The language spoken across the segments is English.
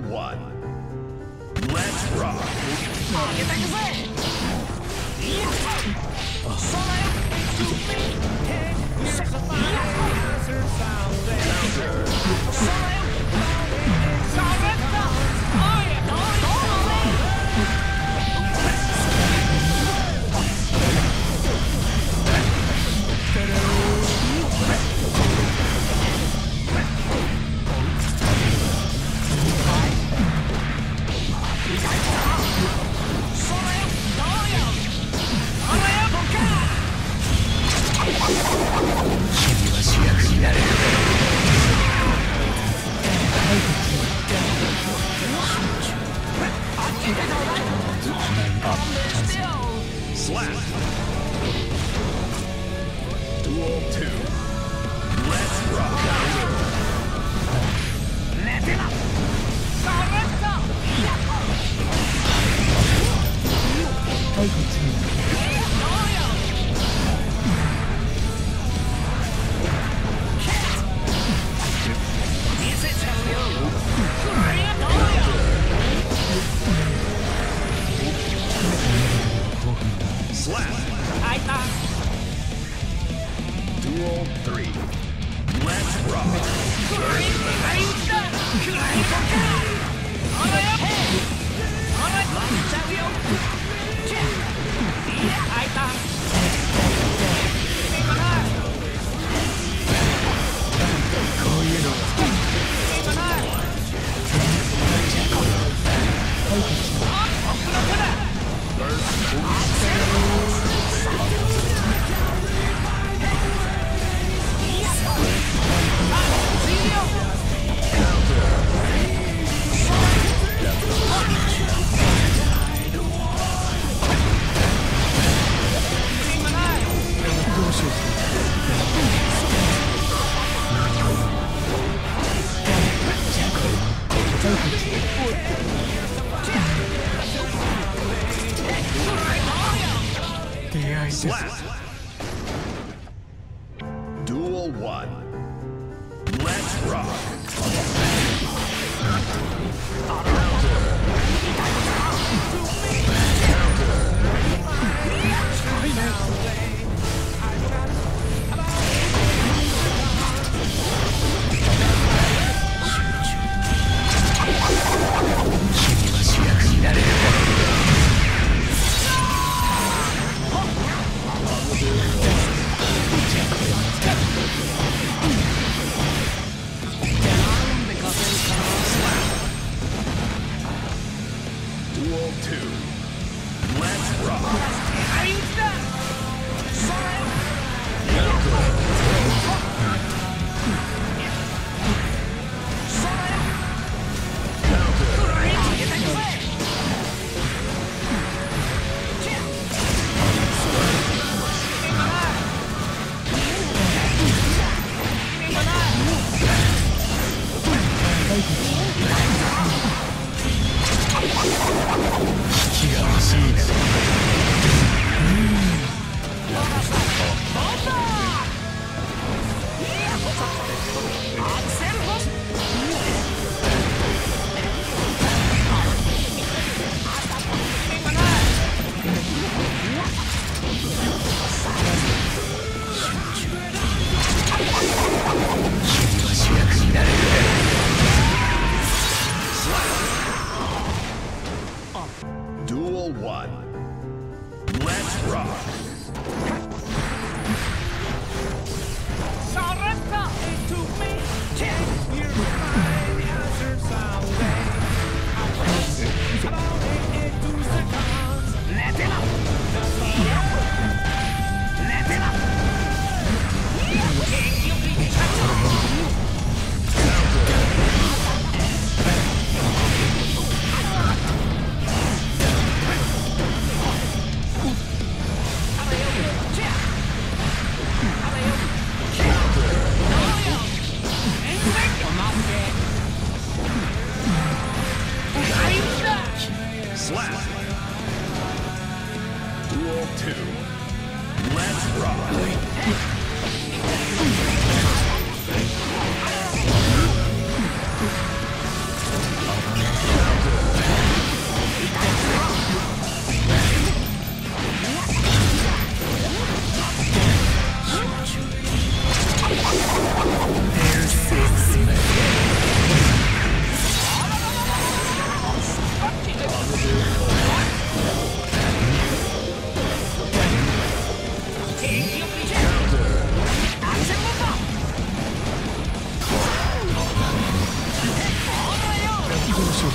level 1. Let's rock. どうよ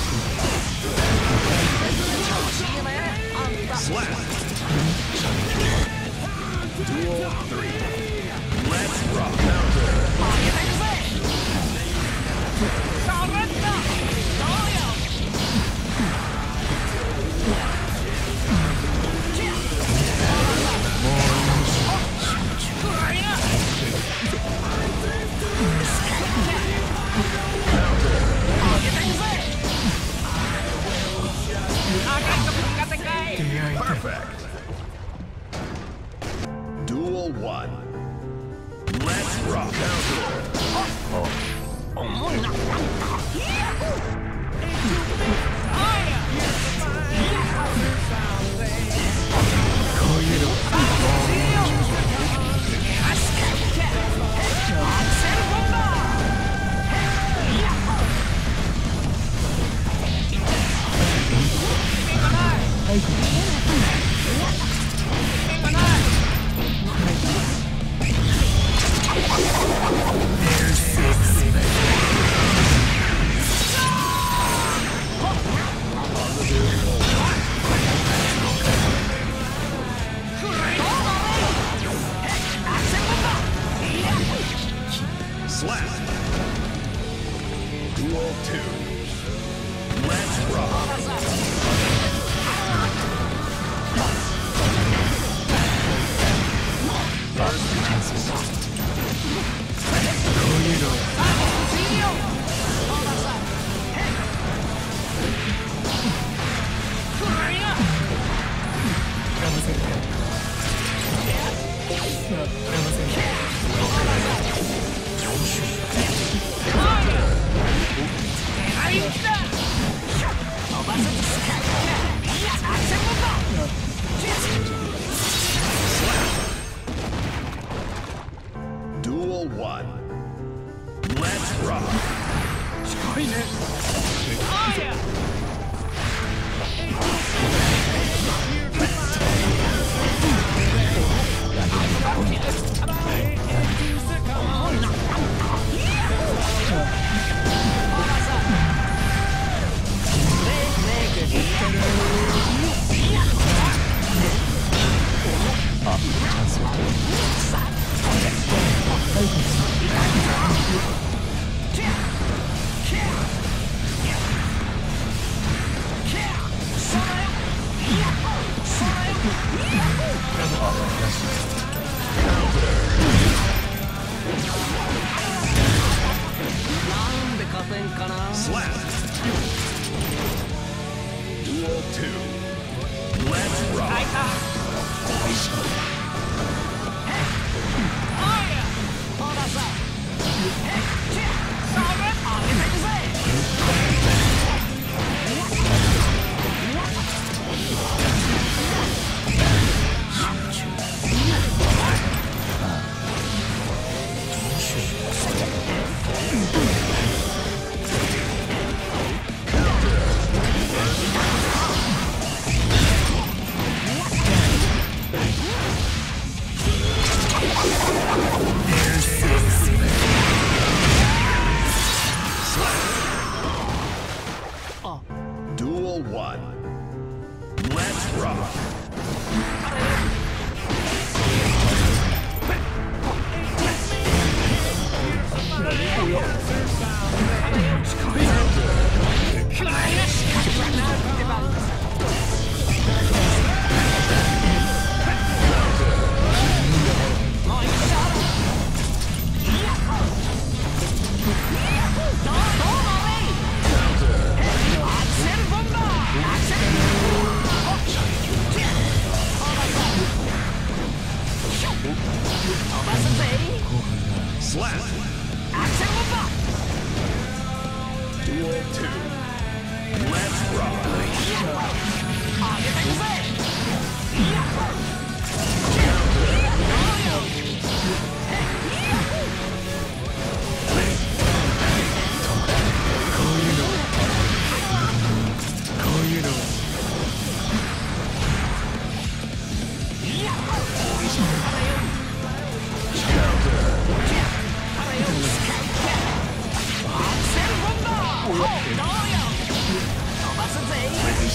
出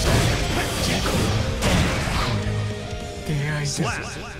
会いです。